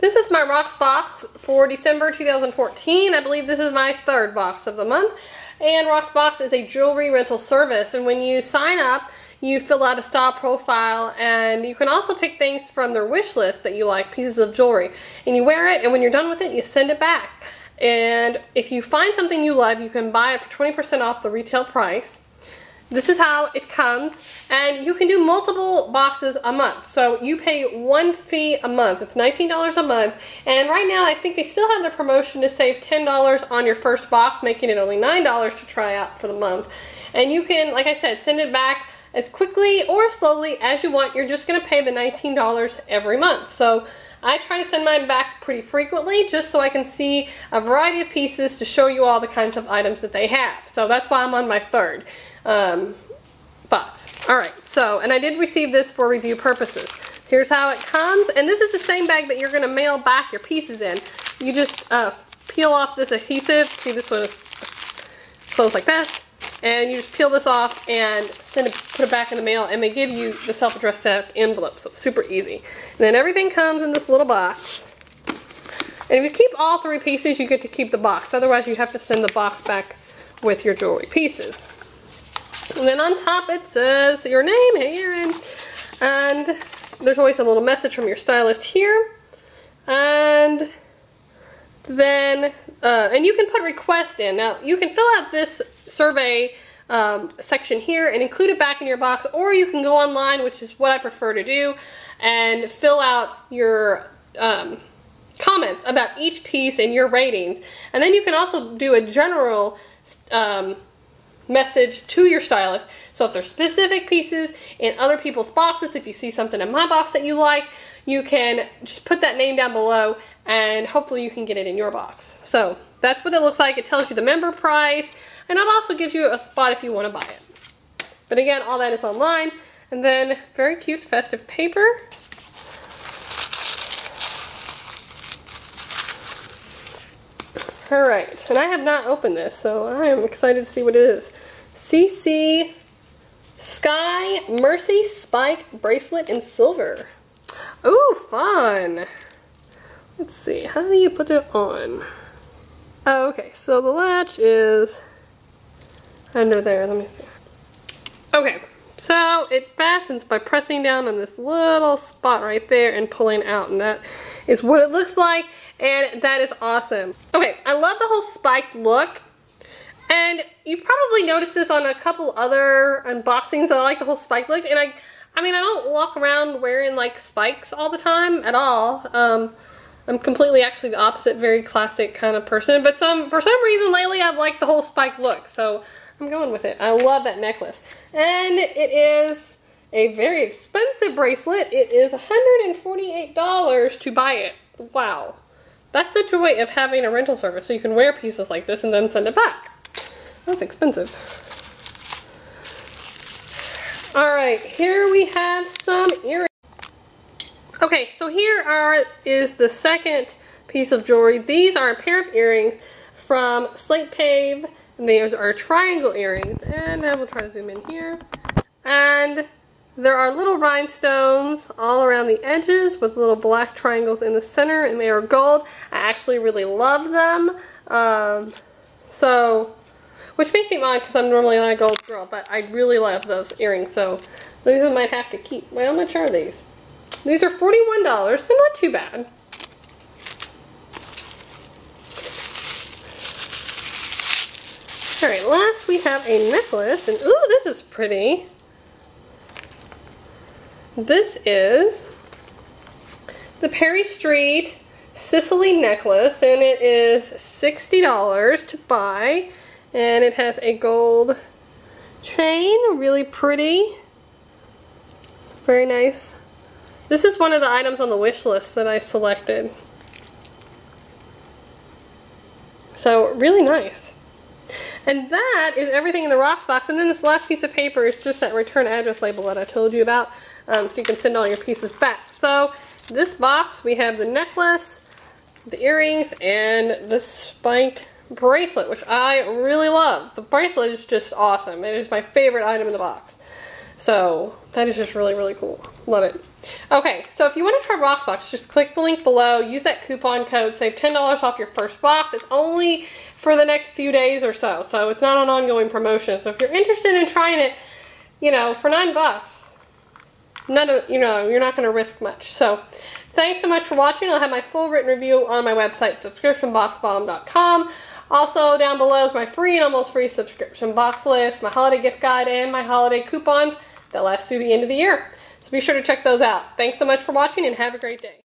This is my RocksBox for December 2014. I believe this is my third box of the month. And RocksBox is a jewelry rental service. And when you sign up, you fill out a style profile, and you can also pick things from their wish list that you like, pieces of jewelry. And you wear it, and when you're done with it, you send it back. And if you find something you love, you can buy it for 20% off the retail price. This is how it comes, and you can do multiple boxes a month. So you pay one fee a month. It's $19 a month, and right now I think they still have the promotion to save $10 on your first box, making it only $9 to try out for the month. And you can, like I said, send it back as quickly or slowly as you want. You're just going to pay the $19 every month. So I try to send mine back pretty frequently just so I can see a variety of pieces to show you all the kinds of items that they have. So that's why I'm on my third box. Alright, so, and I did receive this for review purposes. Here's how it comes, and this is the same bag that you're going to mail back your pieces in. You just peel off this adhesive. See, this one is closed like this, and you just peel this off and send it, put it back in the mail, and they give you the self-addressed envelope, so it's super easy. And then everything comes in this little box. And if you keep all three pieces, you get to keep the box. Otherwise, you have to send the box back with your jewelry pieces. And then on top it says your name, hey Erin, and there's always a little message from your stylist here. And then, and you can put requests in. Now, you can fill out this survey section here and include it back in your box, or you can go online, which is what I prefer to do, and fill out your comments about each piece and your ratings. And then you can also do a general message to your stylist. So if there's specific pieces in other people's boxes, if you see something in my box that you like, you can just put that name down below and hopefully you can get it in your box. So that's what it looks like. It tells you the member price, and it also gives you a spot if you want to buy it. But again, all that is online. And then very cute festive paper. Alright, and I have not opened this, so I am excited to see what it is. CC Sky Mercy Spike Bracelet in Silver. Ooh, fun! Let's see, how do you put it on? Oh, okay, so the latch is under there, let me see. Okay, so it fastens by pressing down on this little spot right there and pulling out, and that is what it looks like. And that is awesome. Okay, I love the whole spiked look. And you've probably noticed this on a couple other unboxings that I like the whole spiked look. And I mean, I don't walk around wearing like spikes all the time at all. I'm completely actually the opposite, very classic kind of person. But for some reason lately I've liked the whole spiked look. So I'm going with it. I love that necklace. And it is a very expensive bracelet. It is $148 to buy it. Wow. That's the joy of having a rental service, so you can wear pieces like this and then send it back. That's expensive. Alright, here we have some earrings. Okay, so here is the second piece of jewelry. These are a pair of earrings from Slate Pave, and these are triangle earrings. And I will try to zoom in here. And there are little rhinestones all around the edges with little black triangles in the center, and they are gold. I actually really love them. So, which may seem odd because I'm normally not a gold girl, but I really love those earrings. So, these I might have to keep. Well, how much are these? These are $41, so not too bad. Alright, last we have a necklace, and ooh, this is pretty. This is the Perry Street Sicily necklace, and it is $60 to buy, and it has a gold chain, really pretty, very nice. This is one of the items on the wish list that I selected, so really nice. And that is everything in the RocksBox, and then this last piece of paper is just that return address label that I told you about. So you can send all your pieces back. So this box, we have the necklace, the earrings, and the spiked bracelet, which I really love. The bracelet is just awesome. It is my favorite item in the box. So that is just really, really cool. Love it. Okay, so if you want to try RocksBox, just click the link below. Use that coupon code. Save $10 off your first box. It's only for the next few days or so. So it's not an ongoing promotion. So if you're interested in trying it, you know, for $9, you know, you're not going to risk much. So thanks so much for watching. I'll have my full written review on my website, subscriptionboxbomb.com. Also, down below is my free and almost free subscription box list, my holiday gift guide, and my holiday coupons that last through the end of the year. So be sure to check those out. Thanks so much for watching, and have a great day.